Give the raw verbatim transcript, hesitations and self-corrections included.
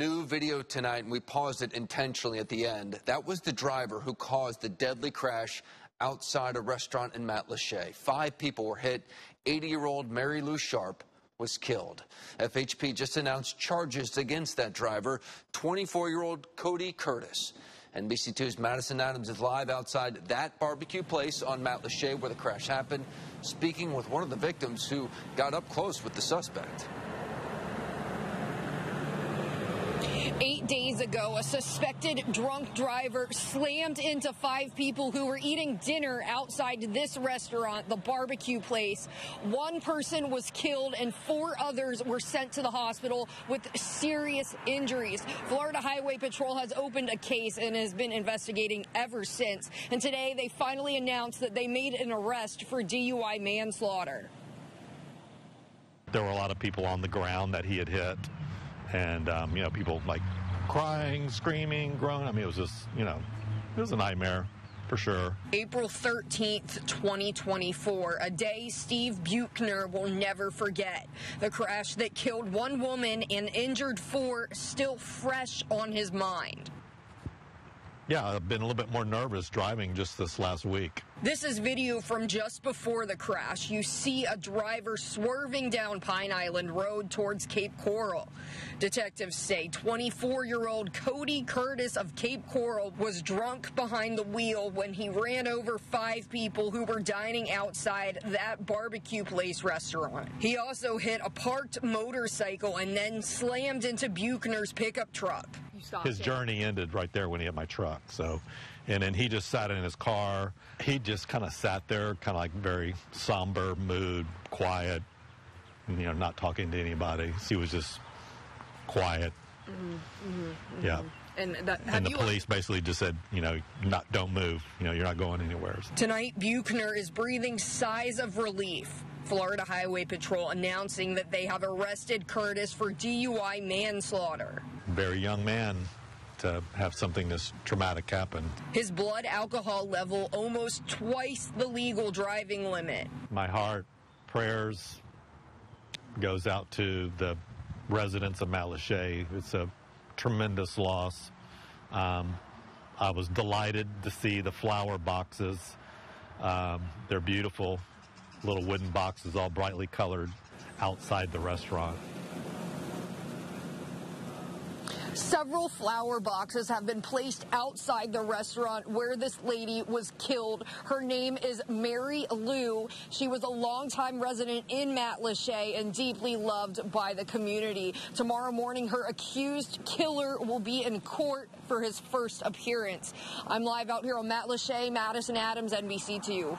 New video tonight, and we paused it intentionally at the end. That was the driver who caused the deadly crash outside a restaurant in Matlacha. Five people were hit. eighty-year-old Mary Lou Sharp was killed. F H P just announced charges against that driver, twenty-four-year-old Cody Curtis. N B C two's Madison Adams is live outside that barbecue place on Matlacha where the crash happened, speaking with one of the victims who got up close with the suspect. Eight days ago, a suspected drunk driver slammed into five people who were eating dinner outside this restaurant, the barbecue place. One person was killed and four others were sent to the hospital with serious injuries. Florida Highway Patrol has opened a case and has been investigating ever since. And today, they finally announced that they made an arrest for D U I manslaughter. There were a lot of people on the ground that he had hit. And, um, you know, people like crying, screaming, groaning. I mean, it was just, you know, it was a nightmare for sure. April thirteenth, twenty twenty-four, a day Steve Buchner will never forget. The crash that killed one woman and injured four, still fresh on his mind. Yeah, I've been a little bit more nervous driving just this last week. This is video from just before the crash. You see a driver swerving down Pine Island Road towards Cape Coral. Detectives say twenty-four-year-old Cody Curtis of Cape Coral was drunk behind the wheel when he ran over five people who were dining outside that barbecue place restaurant. He also hit a parked motorcycle and then slammed into Buchner's pickup truck. His journey ended right there when he hit my truck. So, and then he just sat in his car. He just kind of sat there, kind of like very somber mood, quiet, you know, not talking to anybody. He was just quiet. Mm-hmm, mm-hmm, yeah. Mm-hmm. And, that, and the police basically just said, you know, not don't move. You know, you're not going anywhere. So. Tonight, Buchner is breathing sighs of relief. Florida Highway Patrol announcing that they have arrested Curtis for D U I manslaughter. Very young man to have something this traumatic happen. His blood alcohol level almost twice the legal driving limit. My heart, prayers goes out to the residents of Matlacha. It's a tremendous loss. Um, I was delighted to see the flower boxes. Um, they're beautiful. Little wooden boxes all brightly colored outside the restaurant. Several flower boxes have been placed outside the restaurant where this lady was killed. Her name is Mary Lou. She was a longtime resident in Matlacha and deeply loved by the community. Tomorrow morning, her accused killer will be in court for his first appearance. I'm live out here on Matlacha, Madison Adams, N B C two.